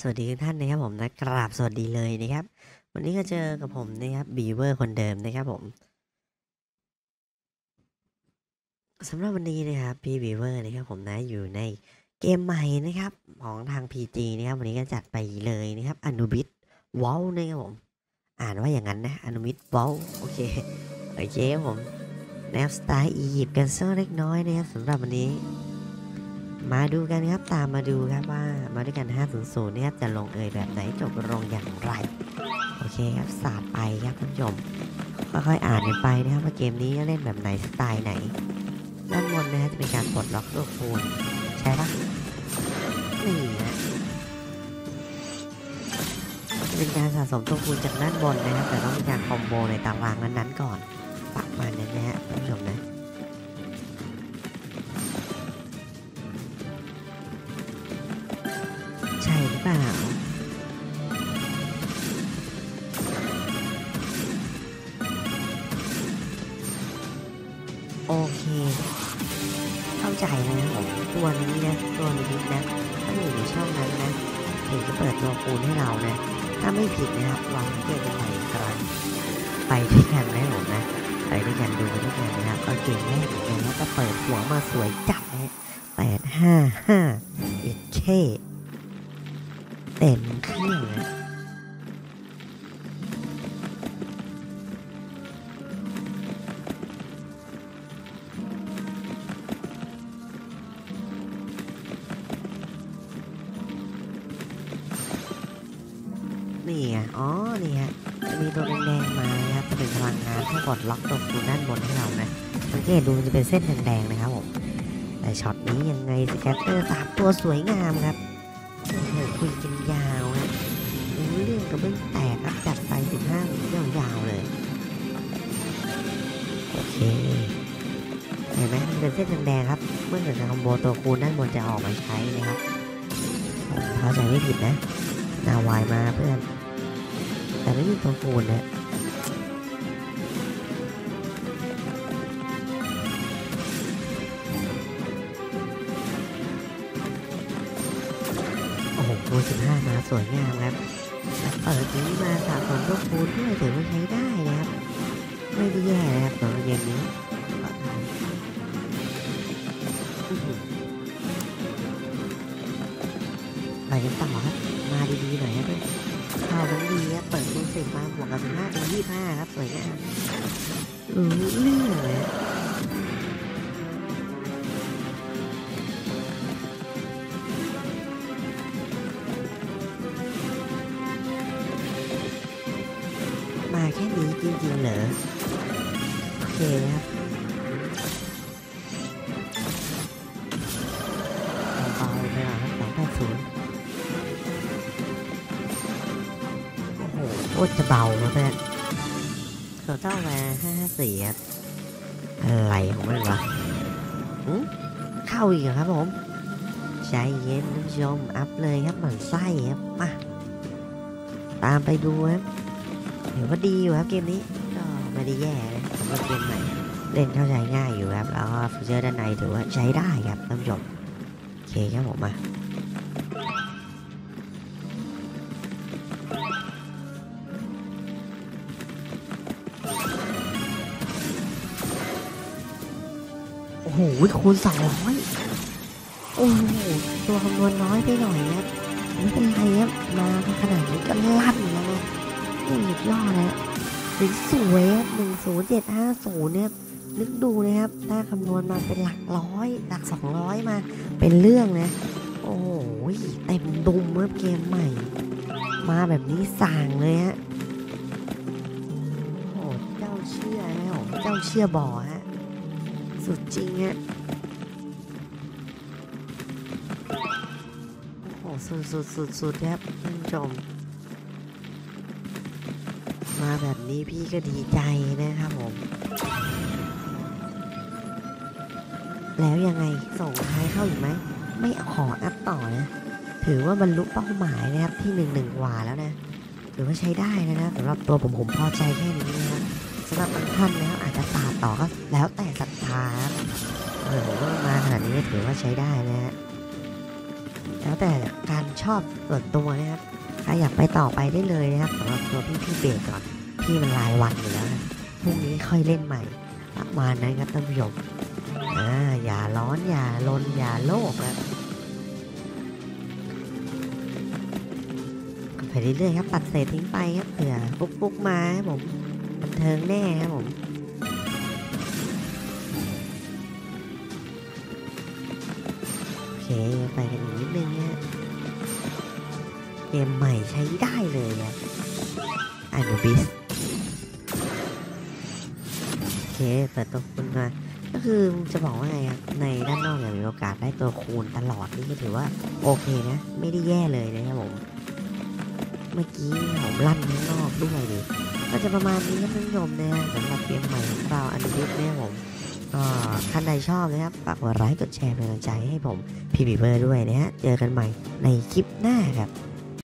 สวัสดีทุกท่านนะครับผมนะกราบสวัสดีเลยนะครับวันนี้ก็เจอกับผมนะครับบีเวอร์คนเดิมนะครับผมสำหรับวันนี้นะครับพี่บีเวอร์นะครับผมนะอยู่ในเกมใหม่นะครับของทาง pg นะครับวันนี้ก็จัดไปเลยนะครับอนุบิดวอลนะครับผมอ่านว่าอย่างนั้นนะอนุบิดวอลโอเคโอเคผมแนวสไตล์อียิปต์กันสักเล็กน้อยนะครับสำหรับวันนี้มาดูกันครับตามมาดูครับว่ามาด้วยกัน500เนี่ยจะลงเอยแบบไหนจบลงอย่างไรโอเคครับศาสตร์ไปครับท่านผู้ชมค่อยๆอ่านกันไปนะครับว่าเกมนี้จะเล่นแบบไหนสไตล์ไหนด้านบนนะฮะจะเป็นการปลดล็อกตัวคูณใช่ปะนี่นะจะเป็นการสะสมตัวคูณจากด้านบนนะครับแต่ต้องมีการคอมโบในตารางนั้นๆก่อนปักมันนะฮะท่านผู้ชมนะใช่หรือเปล่าโอเคเข้าใจแล้วนะผมตัวนี้นะตัวนี้นะถ้าอยู่ในช่องนั้นนะถึงจะเปิดตัวคูณให้เรานะถ้าไม่ผิดนะครับวางเกมกันใหม่กันไปด้วยกันนะผมนะไปด้วยกันดูด้วยกันนะครับก็เก่งแน่เหมือนกันแล้วก็เปิดหัวมาสวยจัดนะ855 1Kเต็มเครื่องนะนี่อ่ะอ๋อนี่ฮะจะมีตัวแดงๆมานะครับจะเป็นพลังงานที่กดล็อกตัวคูณด้านบนให้เรานะสังเกตดูมันจะเป็นเส้นแดงๆนะครับผมแต่ช็อตนี้ยังไงสแกตเตอร์สามตัวสวยงามครับคุยกันยาวนะเรื่องก็ไม่แตกอัพจัดไป15ยาวๆเลยโอเคเห็นไหมมันเป็นเส้นแดงๆครับเมื่อเกิดการคอมโบตัวคูณด้านบนจะออกมาใช้นะครับเข้าใจไม่ผิดนะนาวายมาเพื่อนแต่ไม่มีตัวคูณนะ15มาสวยงามครับเปิดนี้มาสะสมลูกคูณด้วยถือว่าใช้ได้นะครับไม่ได้แย่นะครับสำหรับเกมนี้ไปกันต่อครับมาดีๆหน่อยครับเข้าทั้งดีครับเปิดคูณ10มาบวกกับ15เป็น25ครับสวยงามเลื่อนเลยแค่นี้จริงๆเหรอโอเคครับเบาๆไปหน่อยครับ280โอ้โหโคตรจะเบานะเพื่อนเขาเจ้ามา554ครับอะไรของมันวะเข้าอีกครับผมใจเย็นท่านผู้ชมอัพเลยครับเหมือนไส้ครับมาตามไปดูครับเดี๋ยวก็ดีอยู่ครับเกมนี้ก็ไม่ได้แย่นะสำหรับเกมใหม่เล่นเข้าใจง่ายอยู่ครับแล้วก็ฟีเจอร์ด้านในถือว่าใช้ได้ครับท่านผู้ชมโอเคครับผมมาโอ้โหคูณ200โอ้โหตัวคำนวณน้อยไปหน่อยครับไม่เป็นไรครับมาขนาดนี้ก็ลั่นแล้วสุดยอดนะสวยๆ10750เนี่ยนึกดูนะครับถ้าคำนวณมาเป็นหลักร้อยหลัก200มาเป็นเรื่องนะโอ้โหเต็มดุมเมื่อเกมใหม่มาแบบนี้สั่งเลยฮะโอ้เจ้าเชื่อนะผมเจ้าเชื่อบ่อฮะสุดจริงฮะโอ้โหสุดครับท่านผู้ชมมาแบบนี้พี่ก็ดีใจนะครับผมแล้วยังไงส่งท้ายเข้าอยู่ไหมไม่ขออัพต่อนะถือว่าบรรลุเป้าหมายนะครับที่11กว่าแล้วนะถือว่าใช้ได้นะสำหรับตัวผมพอใจแค่นี้นะครับสำหรับบางท่านแล้วอาจจะตาต่อก็แล้วแต่ศรัทธาผมว่ามาขนาดนี้ถือว่าใช้ได้นะโอ แล้วแต่การชอบส่วนตัวนะครับใครอยากไปต่อไปได้เลยนะครับสำหรับตัวพี่เบรกก่อนพี่มันรายวันอยู่แล้วพรุ่งนี้ค่อยเล่นใหม่ประมาณนั้นครับท่านผู้ชมอย่าร้อนอย่าลนอย่าโลภครับไปเรื่อยๆครับปัดเศษทิ้งไปครับเผื่อปุ๊กมาครับผมบันเทิงแน่ครับผมโอเคไปกันอีกนิดนึงฮะเกมใหม่ใช้ได้เลยครับอนุบิสโอเคเปิดตัวคุณมาก็คือจะบอกว่าไงครับในด้านนอกเนี่ยมีโอกาสได้ตัวคูณตลอดนี่ก็ถือว่าโอเคนะไม่ได้แย่เลยนะครับผมเมื่อกี้ผมลั่นข้างนอกด้วยดิก็จะประมาณนี้นะท่านผู้ชมนะสำหรับเกมใหม่ของเราอนุบิสเนี่ยผมก็ท่านใดชอบนะครับฝากกดไลค์กดแชร์เป็นกำลังใจให้ผมพีบีเบอร์ด้วยนะฮะเจอกันใหม่ในคลิปหน้าครับ